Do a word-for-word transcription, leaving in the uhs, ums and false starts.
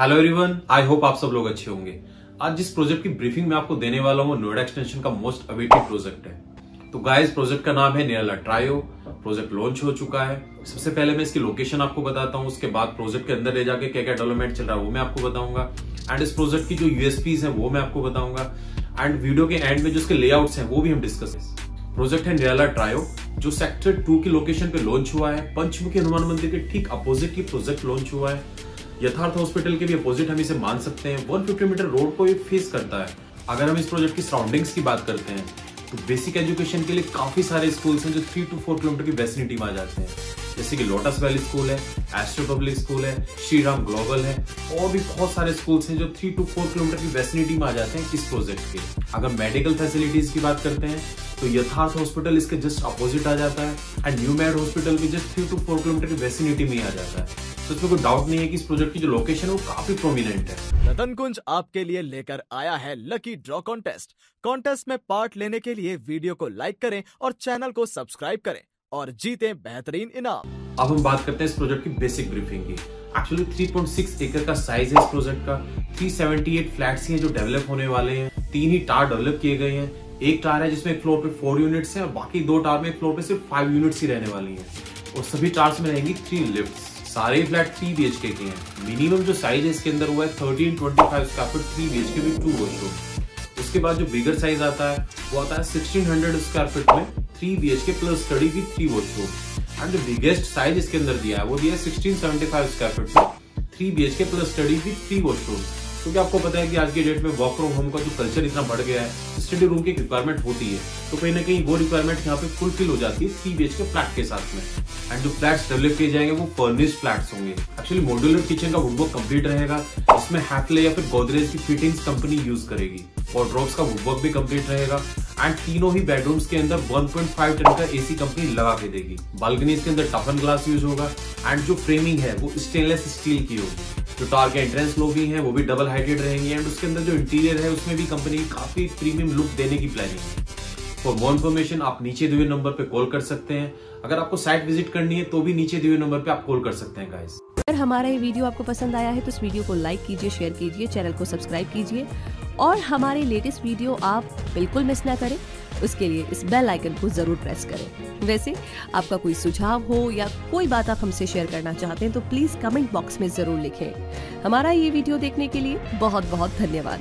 Hello everyone, I hope आप सब लोग अच्छे होंगे। आज जिस प्रोजेक्ट की ब्रीफिंग मैं आपको देने वाला हूँ नोएडा एक्सटेंशन का मोस्ट अवेटेड प्रोजेक्ट है। तो गाइस, प्रोजेक्ट का नाम है निराला ट्रायो। प्रोजेक्ट लॉन्च हो चुका है। सबसे पहले मैं इसकी लोकेशन आपको बताता हूँ, उसके बाद प्रोजेक्ट के अंदर ले जाके क्या क्या डेवलपमेंट चल रहा है वो मैं आपको बताऊंगा, एंड इस प्रोजेक्ट की जो यूएसपीज है वो मैं आपको बताऊंगा, एंड वीडियो के एंड में जो उसके लेआउट्स हैं वो भी हम डिस्कस करेंगे। प्रोजेक्ट है निराला ट्रायो जो सेक्टर टू की लोकेशन पे लॉन्च हुआ है। पंचमुखी हनुमान मंदिर के ठीक अपोजिट ही प्रोजेक्ट लॉन्च हुआ है। यथार्थ हॉस्पिटल के भी अपोजिट हम इसे मान सकते हैं। एक सौ पचास मीटर रोड को ये फेस करता है। अगर हम इस प्रोजेक्ट की सराउंडिंग्स की बात करते हैं तो बेसिक एजुकेशन के लिए काफी सारे स्कूल्स हैं जो थ्री टू फोर किलोमीटर की वेसिनिटी में आ जाते हैं, जैसे कि लोटस वैली स्कूल है, एस्ट्रो पब्लिक स्कूल है, श्री राम ग्लोबल है, और भी बहुत सारे स्कूल्स हैं जो थ्री टू फोर किलोमीटर की वेसिनिटी में आ जाते हैं इस प्रोजेक्ट के। अगर मेडिकल फैसिलिटीज की बात करते हैं तो यथार्थ हॉस्पिटल इसके जस्ट अपोजिट आ जाता है, एंड न्यू मेड हॉस्पिटल भी just three two four kilometre की वेसिनिटी में आ जाता है। तो इसमें कोई डाउट नहीं है कि इस प्रोजेक्ट की जो लोकेशन है वो काफी प्रोमिनेंट है। रतन कुंज आपके लिए लेकर आया है लकी ड्रॉ कॉन्टेस्ट। कॉन्टेस्ट में पार्ट लेने के लिए वीडियो को लाइक करें और चैनल को सब्सक्राइब करें और जीते बेहतरीन इनाम। अब हम बात करते हैं इस प्रोजेक्ट की बेसिक ब्रीफिंग की। एक्चुअली तीन पॉइंट छह एकड़ का साइज है इस प्रोजेक्ट का। तीन सौ अठहत्तर फ्लैट्स हैं जो डेवलप होने वाले हैं। तीन ही टावर डेवलप किए गए हैं। एक टावर है जिसमें फ्लोर पे फोर यूनिट्स हैं और बाकी दो टावर में फ्लोर पे सिर्फ फाइव यूनिट्स ही रहने वाली हैं, और सभी टावर्स में रहेंगी थ्री लिफ्ट्स। सारे flat three B H K हैं। मिनिमम जो साइज है इसके अंदर हुआ है thirteen twenty five square feet, three B H K with two washroom. उसके बाद जो बिगर साइज आता है वो आता है सिक्सटीन हंड्रेड स्क्वायर फीट में, three B H K plus study with three washroom. And जो बिगेस्ट साइज इसके अंदर दिया है वो दिया है sixteen seventy five square feet में, three B H K plus study with three washroom. क्योंकि आपको पता है कि आज के डेट में वर्क फ्रॉम होम का जो कल्चर इतना बढ़ गया है, स्टडी रूम की रिक्वायरमेंट होती है, तो कहीं ना कहीं वो रिक्वायरमेंट यहाँ पे फुलफिल हो जाती है three B H K flat के साथ में। एंड जो फ्लैट्स डेवलप किए जाएंगे वो फर्निश्ड फ्लैट्स होंगे। एक्चुअली मॉड्यूलर किचन का वुडवर्क कंप्लीट रहेगा। इसमें हेथले या फिर गोदरेज की फिटिंग्स कंपनी यूज करेगी। वॉर्डरोब्स का वुडवर्क भी कंप्लीट रहेगा, एंड तीनों ही बेडरूम्स के अंदर वन पॉइंट फाइव टन का एसी कंपनी लगा के देगी। बालकनीज के अंदर टफन ग्लास यूज होगा, एंड जो फ्रेमिंग है वो स्टेनलेस स्टील की होगी। जो टावर के एंट्रेंस लॉबी है वो भी डबल हाइटेड रहेंगे, एंड उसके अंदर जो इंटीरियर है उसमें भी कंपनी काफी प्रीमियम लुक देने की प्लानिंग है। फॉर मोर इन्फॉर्मेशन आप नीचे दिए हुए नंबर पे कॉल कर सकते हैं। अगर आपको साइट विजिट करनी है तो भी नीचे दिए हुए नंबर पे आप कॉल कर सकते हैं। गाइस, अगर हमारा ये वीडियो आपको पसंद आया है तो इस वीडियो को लाइक कीजिए, शेयर कीजिए, चैनल को सब्सक्राइब कीजिए, और हमारे लेटेस्ट वीडियो आप बिल्कुल मिस ना करें उसके लिए इस बेल आइकन को जरूर प्रेस करें। वैसे आपका कोई सुझाव हो या कोई बात आप हमसे शेयर करना चाहते हैं तो प्लीज कमेंट बॉक्स में जरूर लिखें। हमारा ये वीडियो देखने के लिए बहुत बहुत धन्यवाद।